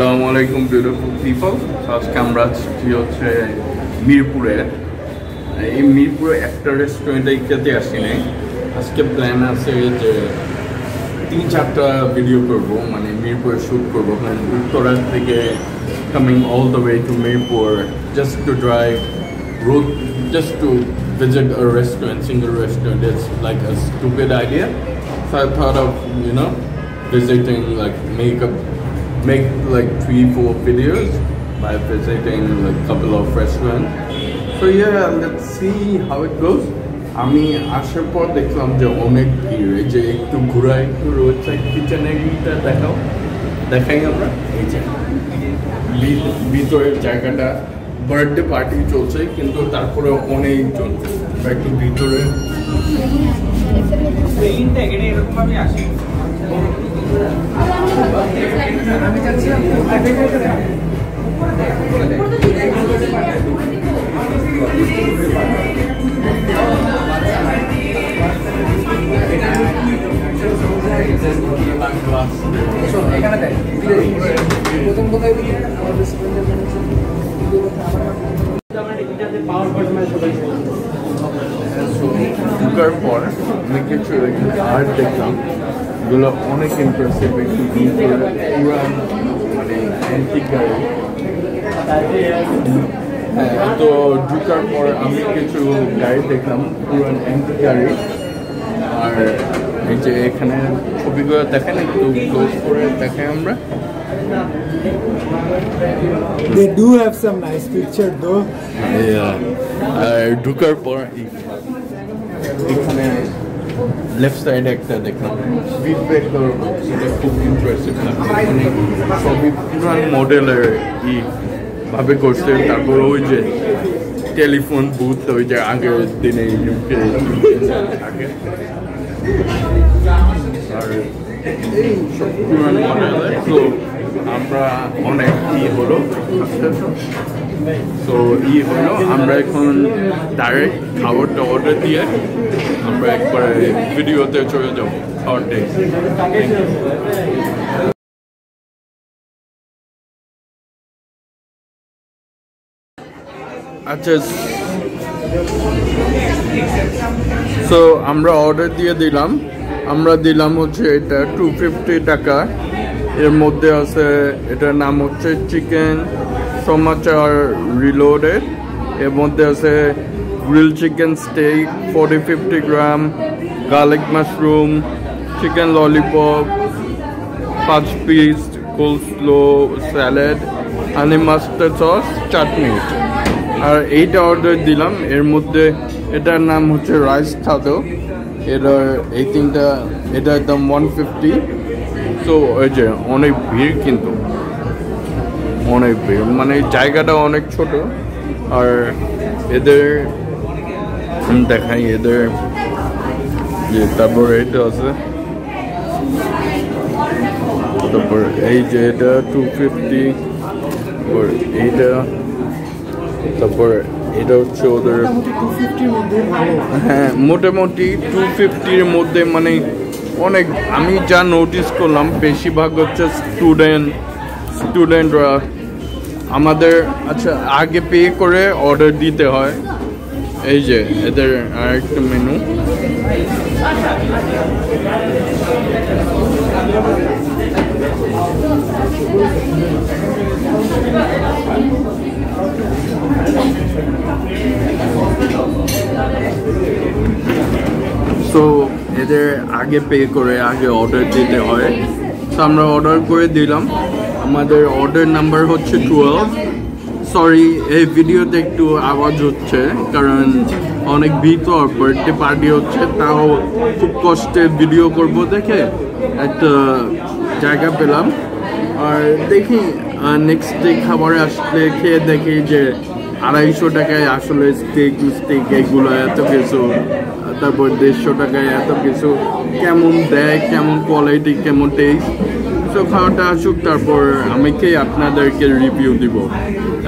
Assalamualaikum beautiful people. So आज camera जी होते हैं मीरपुरे। ये मीरपुरे एक्टर रेस्टोरेंट एक क्या तैयार सीने। आज के प्लान है से जो 3-4 वीडियो कर रहा हूँ। माने मीरपुरे शूट कर रहा हूँ। उत्तरा दिके coming all the way to Mirpur just to drive road just to visit a restaurant, single restaurant. It's like a stupid idea. So I thought of visiting make 3-4 videos by visiting like couple of restaurants. So yeah, let's see how it goes. আমি আসার পর দেখলাম যে অনেক ভিড়। এই যে একটু ঘুরা একটু রোড সাইড কিচেনে গিয়ে দেখাই আমরা। এই যে ভিতরের জায়গাটা বার্থডে পার্টি চলছে কিন্তু তারপরে অনেক জন একটু ভিতরে ঢুকার পর আমি কিছু আর্ট দেখলাম যেগুলো অনেক ইমপ্রেসিভ। একটু তো ঢুকার পর আমি কিছু গাড়ি দেখলাম পুরান অ্যান্টিক গাড়ি। আর এই যে এখানে ছবিগুলো দেখেন একটু ক্লোজ করে দেখাই আমরা। They do have some nice picture though. Yeah. আর ঢুকার পর এখানে লেফট সাইড একটা দেখলাম ফিডব্যাক খুব ইন্টারেস্টিং ছবি পুরান মডেলের ই ভাবে করছে। তারপর ওই যে টেলিফোন বুথ ওই যে আগের দিনে ইউকে থাকে আমরা অনেক ই হলো। তো ই হলো আমরা এখন ডাইরেক্ট খাবারটা অর্ডার দিয়ে আমরা একবার ভিডিওতে চলে যাবো খাওয়ার ডে। আচ্ছা সো আমরা অর্ডার দিয়ে দিলাম। আমরা দিলাম হচ্ছে এটা 250 টাকা। এর মধ্যে আছে এটার নাম হচ্ছে চিকেন সমাচার রিলোডেড। এর মধ্যে আছে grill chicken steak 40-50 gram, garlic mushroom, chicken lollipop 5 piece, coleslaw salad, honey mustard sauce, চাটনি। আর এইটা অর্ডার দিলাম। এর মধ্যে এটার নাম হচ্ছে রাইস থাতো। এটার এই তিনটা এটা একদম 150। তো এই যে অনেক ভিড় কিন্তু অনেক ভিড় মানে জায়গাটা অনেক ছোট। আর এদের দেখাই এদের যে তারপর এটা আছে। তারপর এই যে এটা 250। এইটা তারপর এটা হচ্ছে ওদের হ্যাঁ মোটামুটি 250-র মধ্যে মানে অনেক। আমি যা নোটিস করলাম বেশিরভাগ হচ্ছে স্টুডেন্টরা আমাদের আচ্ছা আগে পে করে অর্ডার দিতে হয়। এই যে এদের আরেকটা মেনু সো এদের আগে পে করে আগে অর্ডার দিতে হয়। তো আমরা অর্ডার করে দিলাম। আমাদের অর্ডার নাম্বার হচ্ছে 12। সরি এই ভিডিওতে একটু আওয়াজ হচ্ছে কারণ অনেক ভিতর বার্থডে পার্টি হচ্ছে। তাও খুব কষ্টে ভিডিও করব দেখে একটা জায়গা পেলাম। আর দেখি নেক্সট ডে খাবারে আসলে খেয়ে দেখি যে 250 টাকায় আসলে স্টেক এগুলো এত কিছু। তারপর 150 টাকায় এত কিছু কেমন দেয়, কেমন কোয়ালিটি, কেমন টেস্ট। সো খাওয়াটা আসুক তারপর আমি কি আপনাদেরকে রিভিউ দিব।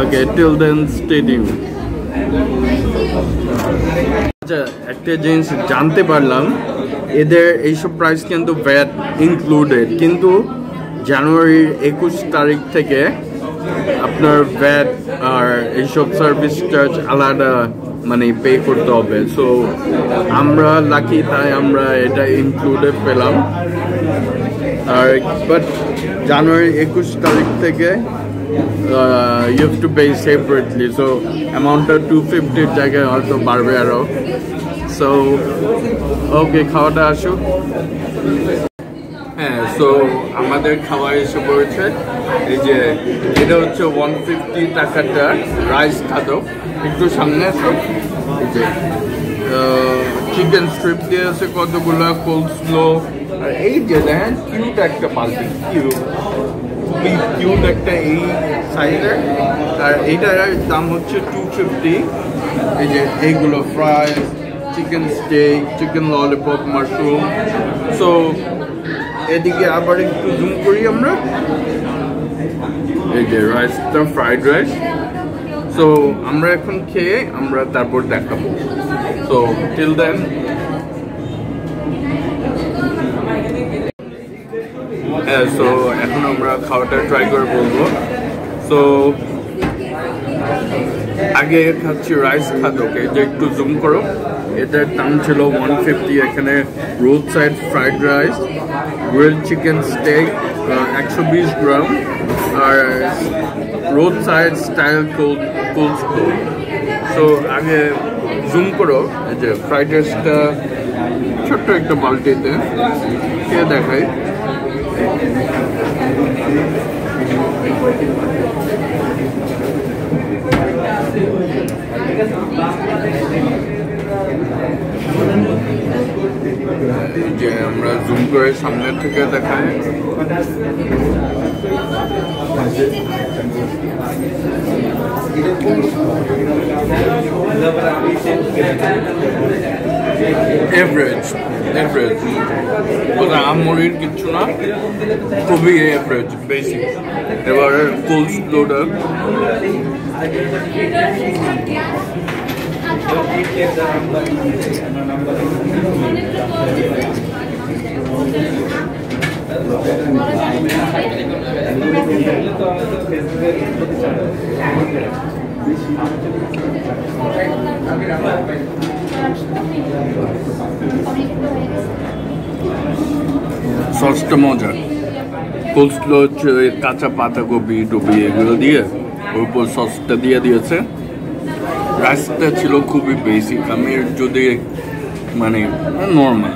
Okay till then stay tune. আচ্ছা একটা জিনিস জানতে পারলাম এদের এইসব প্রাইস কিন্তু ভ্যাট ইনক্লুডেড। কিন্তু জানুয়ারি 21 তারিখ থেকে আপনার ভ্যাট আর এইসব সার্ভিস চার্জ আলাদা মানে পে করতে হবে। সো আমরা লাকি, তাই আমরা এটা ইনক্লুডেড পেলাম। আর বাট জানুয়ারি 21 তারিখ থেকে you have to pay separately, so amount of 250 টাকা হয়তো বাড়বে আরও। সো ওকে, খাওয়াটা আসুক। হ্যাঁ, সো আমাদের খাওয়া এসে পড়েছে। এই যে এটা হচ্ছে 150 টাকাটা রাইস খাদক, একটু সামনে আসো। এই যে চিকেন স্ট্রিপ দিয়ে আছে কতগুলো, কোল্ডস্লো, আর এই যে দেখেন কিউট একটা বালতি, কিউট কিউট একটা এই সাইজের। আর এইটার দাম হচ্ছে 250। এই যে এইগুলো fry, chicken steak, chicken lollipop, mushroom. So এদিকে আবার একটু জুম করি আমরা। এই যে রাইসটা ফ্রাইড রাইস। সো আমরা এখন খেয়ে আমরা তারপর দেখাবো। সো টিল দেন সো এখন আমরা খাওয়াটা ট্রাই করে বলবো। সো আগে খাচ্ছি রাইস খাদক, এটা একটু জুম করো। এটার দাম ছিল 150। এখানে road side fried rice, grill chicken steak 120 gram, আর road side style cold. So আগে জুম করো, এই যে ফ্রাইড রাইসটা ছোট্ট একটা বালতিতে খেয়ে দেখাই। যে আমরা জুম করে সামনের থেকে দেখাই। এভারেজ এভারেজ, ওটা আমরির কিচ্ছু না, খুবই এভারেজ বেসিক। এবার কোল্ড স্টোরটা সসটা মজা। কোল্ডস্লো হচ্ছে কাঁচা পাতাকপি টপি এগুলো দিয়ে, ওর উপর সসটা দিয়ে দিয়েছে। রাইসটা ছিল খুবই বেসিক, আমি যদি মানে নর্মাল।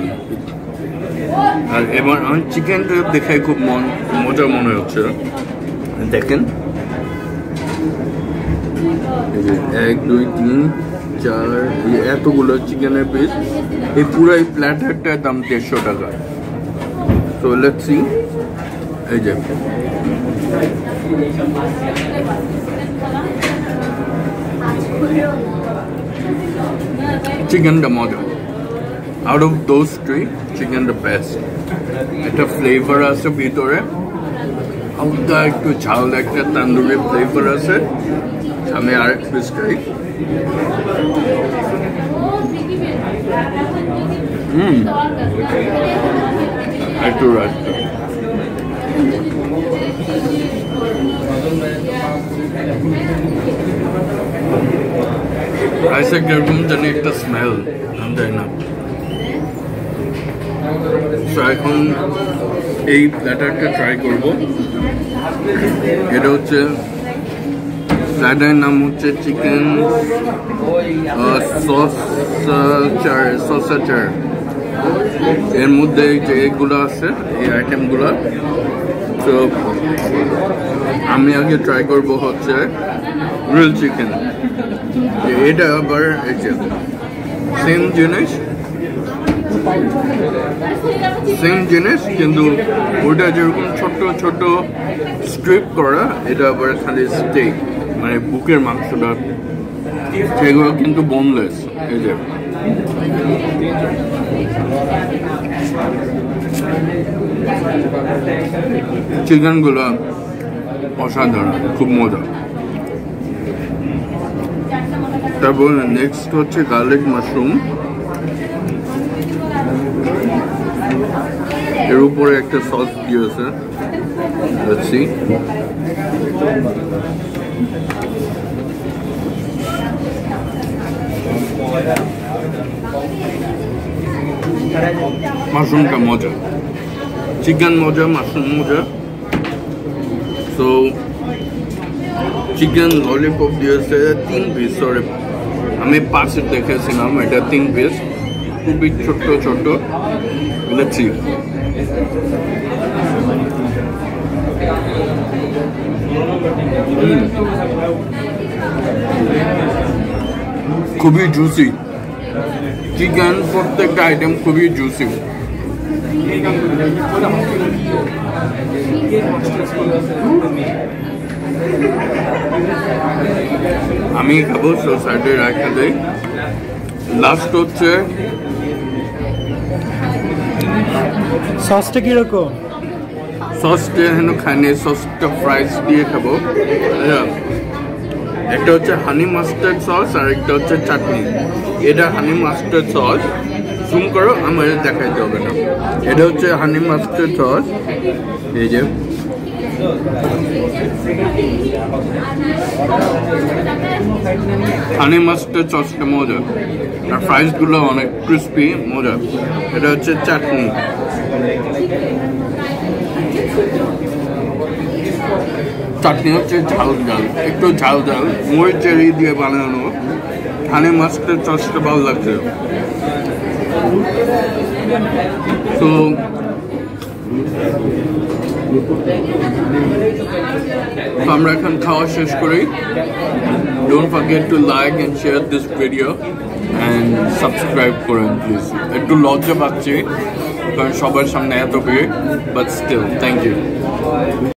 আর এবার আমি চিকেনটা দেখে খুব মজা মনে হচ্ছে। দেখেন 1 2 3 4 এতগুলো চিকেনের পিস। এই পুরো প্ল্যাটারটার দাম 150 টাকা। তো লেটস সি। এই যে chicken the mother out of those three, chicken the best. Eta flavor ase bhitore alga ektu jhal ekta tandoori flavor ase. Ami ar ek piece kai ektu rasta রাইসের কিরকম জানি একটা স্মেল, আমি জানি না। এখন এই প্ল্যাটারটা ট্রাই করবো। এটা হচ্ছে প্ল্যাটারের নাম হচ্ছে চিকেন সসাচার। এর মধ্যে যে এগুলো আছে, এই আইটেমগুলো। তো আমি আগে ট্রাই করবো হচ্ছে গ্রিল চিকেন। এটা আবার সেম জিনিস, সেম জিনিস, কিন্তু ওটা যেরকম ছোট ছোট স্ট্রিপ করা, এটা আবার খালি স্টেক মানে বুকের মাংসটা, সেগুলো কিন্তু বোনলেস। এই যে চিকেনগুলো অসাধারণ, খুব মজা। তারপর নেক্সট হচ্ছে গার্লিক মাশরুম। এর উপরে একটা সস দিয়ে আছে। Let's see. मशरूम का मजा, चिकन मजा, मशरूम मजा। सो चिकन लॉलीपॉप दिए से 3 पिस और हमें 5 देखे नाम एट 3 पिस खूब छोट छोट। लेट्स सी खूबी जूसी चिकन, प्रत्येक आइटम खूबी जूसी। আমি খাবো সোসাইটি রাখা দেয়। লাস্ট হচ্ছে সসটা কিরকম, সসটা হেন খানে সসটা ফ্রাইস দিয়ে খাবো। একটা হচ্ছে হানি মাস্টার্ড সস আর একটা হচ্ছে চাটনি। এটা হানি মাস্টার্ড সস, জুম করো আমার দেখাইতে হবে না। এটা হচ্ছে হানি মাস্টার্ড সস, এই যে। হানি মাস্টার্ড সসটা মজা আর ফ্রাইসগুলো অনেক ক্রিস্পি মজা। এটা হচ্ছে চাটনি। চাটনি হচ্ছে ঝাল ঝাল, একটু ঝাল ঝাল মরিচেরি দিয়ে বানানো। হানি মাস্টার্ড সসটা ভালো লাগছে। তো আমরা এখন খাওয়া শেষ করি। Don't forget to like and share this video and subscribe করুন প্লিজ। একটু লজ্জা পাচ্ছি কারণ সবার সামনে এত ভিড়, বাট স্টিল থ্যাংক ইউ।